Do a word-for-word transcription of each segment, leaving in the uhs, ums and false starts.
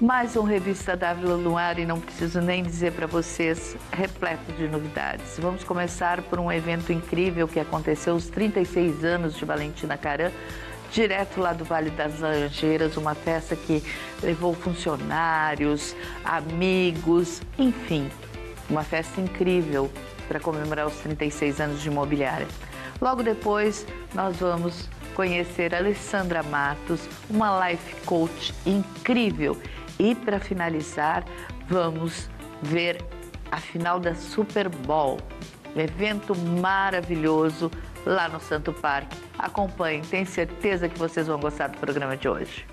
Mais um Revista Dávila no ar e não preciso nem dizer para vocês, repleto de novidades. Vamos começar por um evento incrível que aconteceu aos trinta e seis anos de Valentina Caran, direto lá do Vale das Laranjeiras, uma festa que levou funcionários, amigos, enfim, uma festa incrível para comemorar os trinta e seis anos de imobiliária. Logo depois, nós vamos conhecer a Alessandra Matos, uma life coach incrível. E para finalizar, vamos ver a final da Super Bowl, um evento maravilhoso lá no Santo Parque. Acompanhem, tenho certeza que vocês vão gostar do programa de hoje.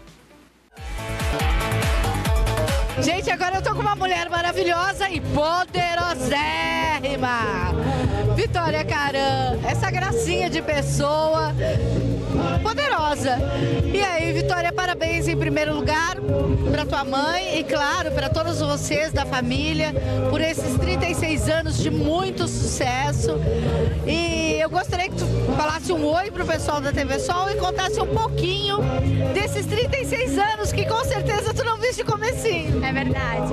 Gente, agora eu tô com uma mulher maravilhosa e poderosérrima, Valentina Caran, essa gracinha de pessoa, poderosa. E aí, Valentina, parabéns em primeiro lugar para tua mãe e, claro, para todos vocês da família, por esses trinta e seis anos de muito sucesso. E eu gostaria que tu falasse um oi pro pessoal da T V Sol e contasse um pouquinho desses trinta e seis anos que com certeza tu não viste comecinho. É verdade.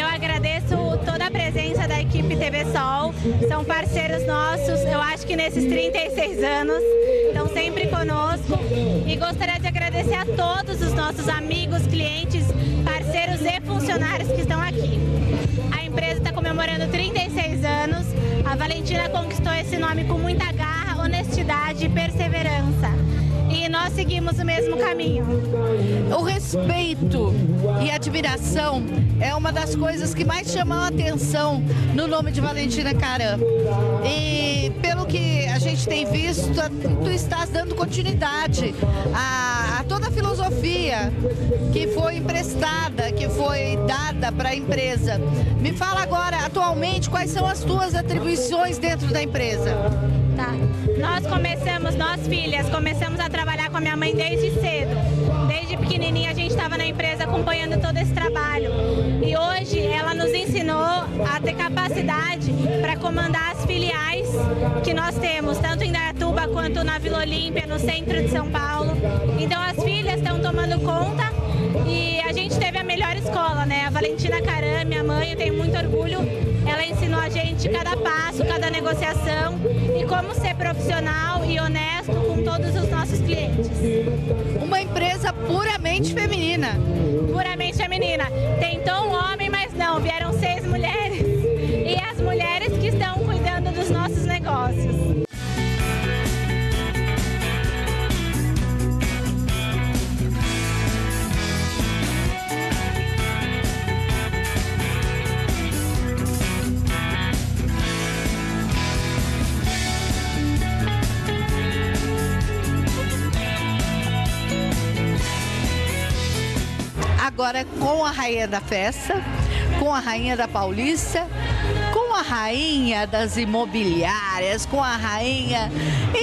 Eu agradeço toda a presença da equipe T V Sol, são parceiros nossos, eu acho que nesses trinta e seis anos, estão sempre conosco, e gostaria de agradecer a todos os nossos amigos, clientes, parceiros e funcionários que estão aqui. A empresa está comemorando trinta e seis anos, a Valentina conquistou esse nome com muita garra, honestidade e perseverança. E nós seguimos o mesmo caminho. O respeito e admiração é uma das coisas que mais chamam a atenção no nome de Valentina Caran. E pelo que a gente tem visto, tu estás dando continuidade a, a toda a filosofia que foi emprestada, que foi dada para a empresa. Me fala agora, atualmente, quais são as tuas atribuições dentro da empresa? Tá. Nós começamos, nós filhas, começamos a trabalhar com a minha mãe desde cedo. Desde pequenininha a gente estava na empresa acompanhando todo esse trabalho. E hoje ela nos ensinou a ter capacidade para comandar as filiais que nós temos, tanto em Dayatuba quanto na Vila Olímpia, no centro de São Paulo. Então as filhas estão tomando conta e a gente teve a melhor escola, né? A Valentina Caran, minha mãe, eu tenho muito orgulho. Ela ensinou a gente cada passo, cada negociação e como ser profissional e honesto com todos os nossos clientes. Uma empresa puramente feminina. Puramente feminina. Tentou um homem, mas não, vieram seis mulheres. E as mulheres que estão cuidando dos nossos negócios. Agora com a rainha da festa, com a rainha da Paulista, com a rainha das imobiliárias, com a rainha...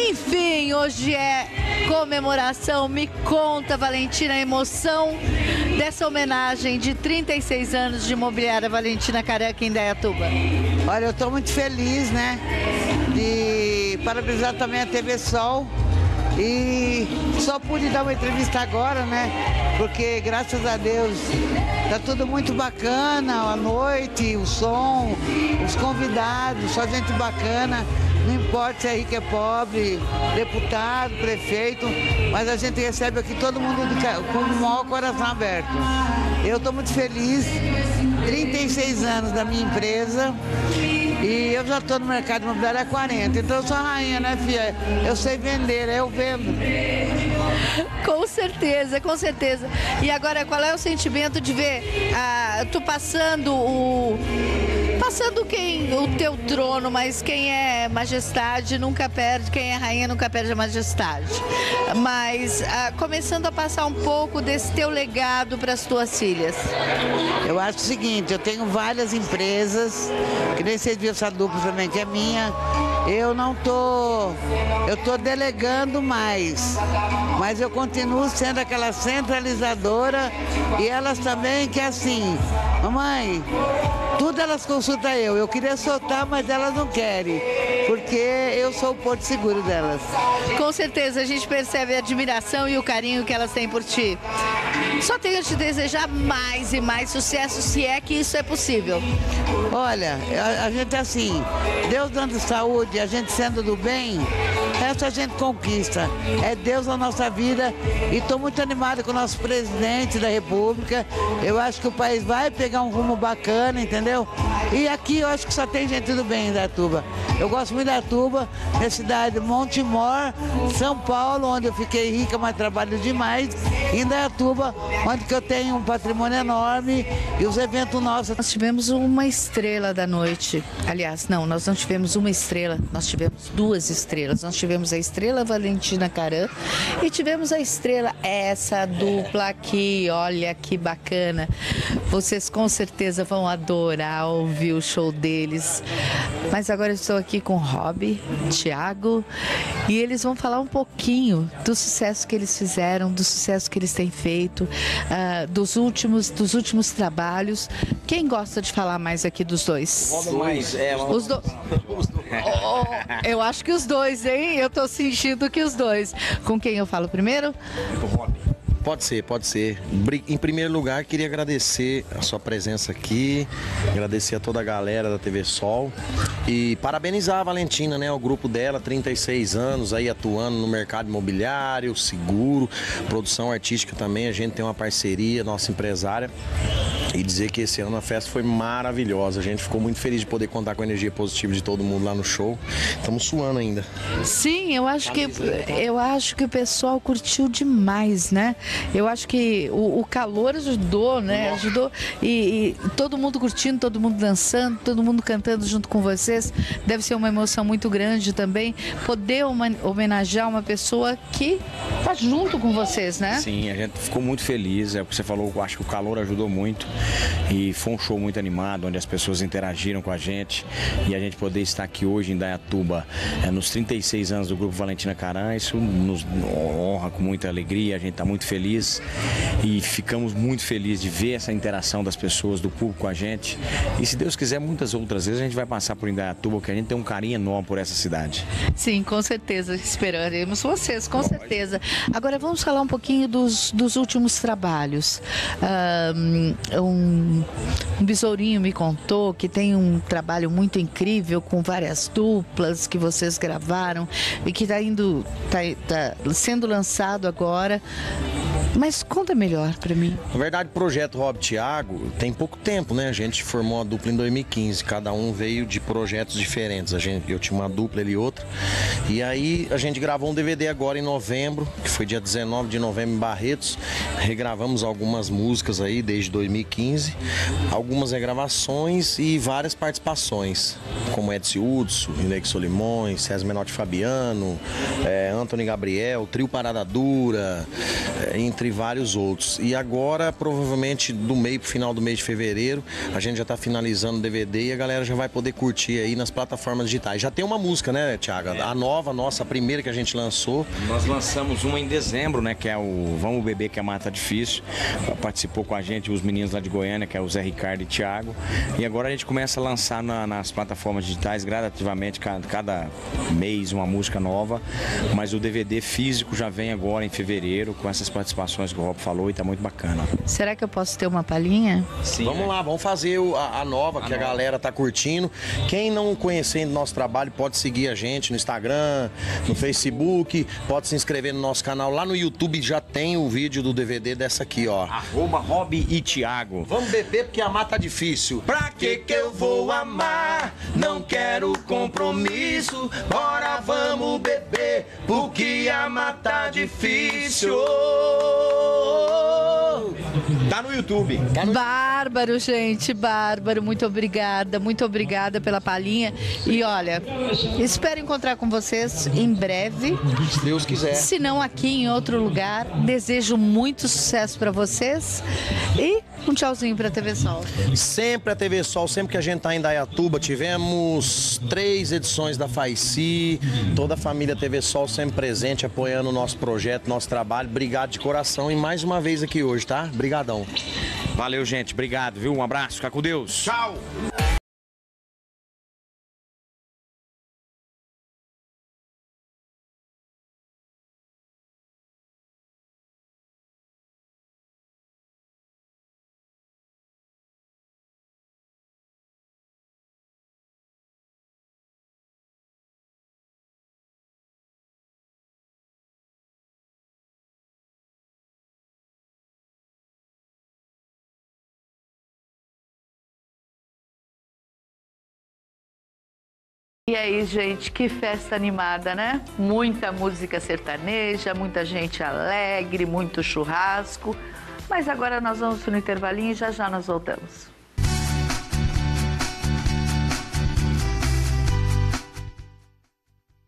Enfim, hoje é comemoração. Me conta, Valentina, a emoção dessa homenagem de trinta e seis anos de imobiliária Valentina Caran em Indaiatuba. Olha, eu estou muito feliz, né? E parabenizar também a T V Sol. E só pude dar uma entrevista agora, né? Porque graças a Deus tá tudo muito bacana, a noite, o som, os convidados, só gente bacana. Não importa se é rico, é pobre, deputado, prefeito, mas a gente recebe aqui todo mundo com o maior coração aberto. Eu estou muito feliz, trinta e seis anos da minha empresa e eu já estou no mercado imobiliário há quarenta, então eu sou a rainha, né, filha? Eu sei vender, eu vendo. Com certeza, com certeza. E agora, qual é o sentimento de ver ah, tu passando o... Passando quem, o teu trono, mas quem é majestade nunca perde, quem é rainha nunca perde a majestade. Mas ah, começando a passar um pouco desse teu legado para as tuas filhas. Eu acho o seguinte, eu tenho várias empresas, que nem vocês viram essa dupla também, que é minha. Eu não tô, eu tô delegando mais, mas eu continuo sendo aquela centralizadora e elas também que é assim, mamãe, tudo elas consultam eu, eu queria soltar, mas elas não querem. porque eu sou o porto seguro delas. Com certeza, a gente percebe a admiração e o carinho que elas têm por ti. Só tenho a te desejar mais e mais sucesso, se é que isso é possível. Olha, a, a gente é assim, Deus dando saúde, a gente sendo do bem, essa a gente conquista. É Deus na nossa vida e estou muito animada com o nosso presidente da República. Eu acho que o país vai pegar um rumo bacana, entendeu? E aqui eu acho que só tem gente do bem em Dayatuba. Eu gosto muito de Dayatuba, minha cidade Montemor, São Paulo, onde eu fiquei rica, mas trabalho demais. E em Dayatuba, onde que eu tenho um patrimônio enorme e os eventos nossos. Nós tivemos uma estrela da noite. Aliás, não, nós não tivemos uma estrela, nós tivemos duas estrelas. Nós tivemos a estrela Valentina Caran e tivemos a estrela, essa dupla aqui, olha que bacana. Vocês com certeza vão adorar ouvir o show deles. Mas agora eu estou aqui com o Rob, Thiago, e eles vão falar um pouquinho do sucesso que eles fizeram, do sucesso que eles têm feito, uh, dos últimos, dos últimos trabalhos. Quem gosta de falar mais aqui dos dois? O Rob mais, é, o... Os do... oh, eu acho que os dois, hein? Eu estou sentindo que os dois. Com quem eu falo primeiro? O Rob. Pode ser, pode ser. Em primeiro lugar, queria agradecer a sua presença aqui, agradecer a toda a galera da T V Sol e parabenizar a Valentina, né? O grupo dela, trinta e seis anos, aí atuando no mercado imobiliário, seguro, produção artística também. A gente tem uma parceria, nossa empresária. E dizer que esse ano a festa foi maravilhosa. A gente ficou muito feliz de poder contar com a energia positiva de todo mundo lá no show. Estamos suando ainda. Sim, eu acho, que, eu acho que o pessoal curtiu demais, né? Eu acho que o, o calor ajudou, né? Ajudou. E, e todo mundo curtindo, todo mundo dançando, todo mundo cantando junto com vocês. Deve ser uma emoção muito grande também. Poder homenagear uma pessoa que está junto com vocês, né? Sim, a gente ficou muito feliz. É o que você falou, eu acho que o calor ajudou muito. E foi um show muito animado, onde as pessoas interagiram com a gente. E a gente poder estar aqui hoje em Dayatuba, é, nos trinta e seis anos do grupo Valentina Caran, isso nos honra com muita alegria, a gente está muito feliz. E ficamos muito felizes de ver essa interação das pessoas, do público com a gente. E se Deus quiser, muitas outras vezes a gente vai passar por Indaiatuba, porque a gente tem um carinho enorme por essa cidade. Sim, com certeza, esperaremos vocês, com certeza. Agora vamos falar um pouquinho dos, dos últimos trabalhos. Um, Um, um besourinho me contou que tem um trabalho muito incrível com várias duplas que vocês gravaram e que está indo, tá, tá sendo lançado agora. Mas conta melhor para mim. Na verdade, o projeto Rob Thiago tem pouco tempo, né? A gente formou a dupla em dois mil e quinze, cada um veio de projetos diferentes. A gente, eu tinha uma dupla, ele outra. E aí a gente gravou um D V D agora em novembro, que foi dia dezenove de novembro em Barretos. Regravamos algumas músicas aí desde dois mil e quinze, algumas regravações e várias participações, como Edson Hudson, Inexolimões, César Menotti Fabiano, é, Antônio e Gabriel, Trio Parada Dura, é, entre e vários outros. E agora, provavelmente do meio para o final do mês de fevereiro, a gente já está finalizando o D V D e a galera já vai poder curtir aí nas plataformas digitais. Já tem uma música, né, Thiago? É. A nova, nossa, a primeira que a gente lançou. Nós lançamos uma em dezembro, né, que é o Vamos Beber, que é Mata Difícil. Participou com a gente os meninos lá de Goiânia, que é o Zé Ricardo e Tiago. E agora a gente começa a lançar na, nas plataformas digitais, gradativamente, cada, cada mês uma música nova. Mas o D V D físico já vem agora em fevereiro, com essas participações que o Rob falou, e tá muito bacana. Será que eu posso ter uma palhinha? Sim. Vamos né? lá, vamos fazer a, a nova, a que nova. A galera tá curtindo. Quem não conhecer nosso trabalho pode seguir a gente no Instagram, no Facebook, pode se inscrever no nosso canal. Lá no YouTube já tem o vídeo do D V D dessa aqui, ó. Arroba Rob e Thiago. Vamos beber porque amar tá difícil. Pra que que eu vou amar? Não quero compromisso. Bora, vamos beber porque amar tá difícil. Tá no YouTube. Tá no... Bárbaro, gente, bárbaro. Muito obrigada, muito obrigada pela palhinha. E olha, espero encontrar com vocês em breve. Se Deus quiser. Se não aqui, em outro lugar. Desejo muito sucesso pra vocês. E um tchauzinho pra T V Sol. Sempre a T V Sol, sempre que a gente tá em Dayatuba. Tivemos três edições da FAICI. Toda a família T V Sol sempre presente, apoiando o nosso projeto, nosso trabalho. Obrigado de coração e mais uma vez aqui hoje, tá? Obrigadão. Valeu, gente. Obrigado, viu? Um abraço. Fica com Deus. Tchau. E aí, gente, que festa animada, né? Muita música sertaneja, muita gente alegre, muito churrasco. Mas agora nós vamos para um intervalinho e já já nós voltamos.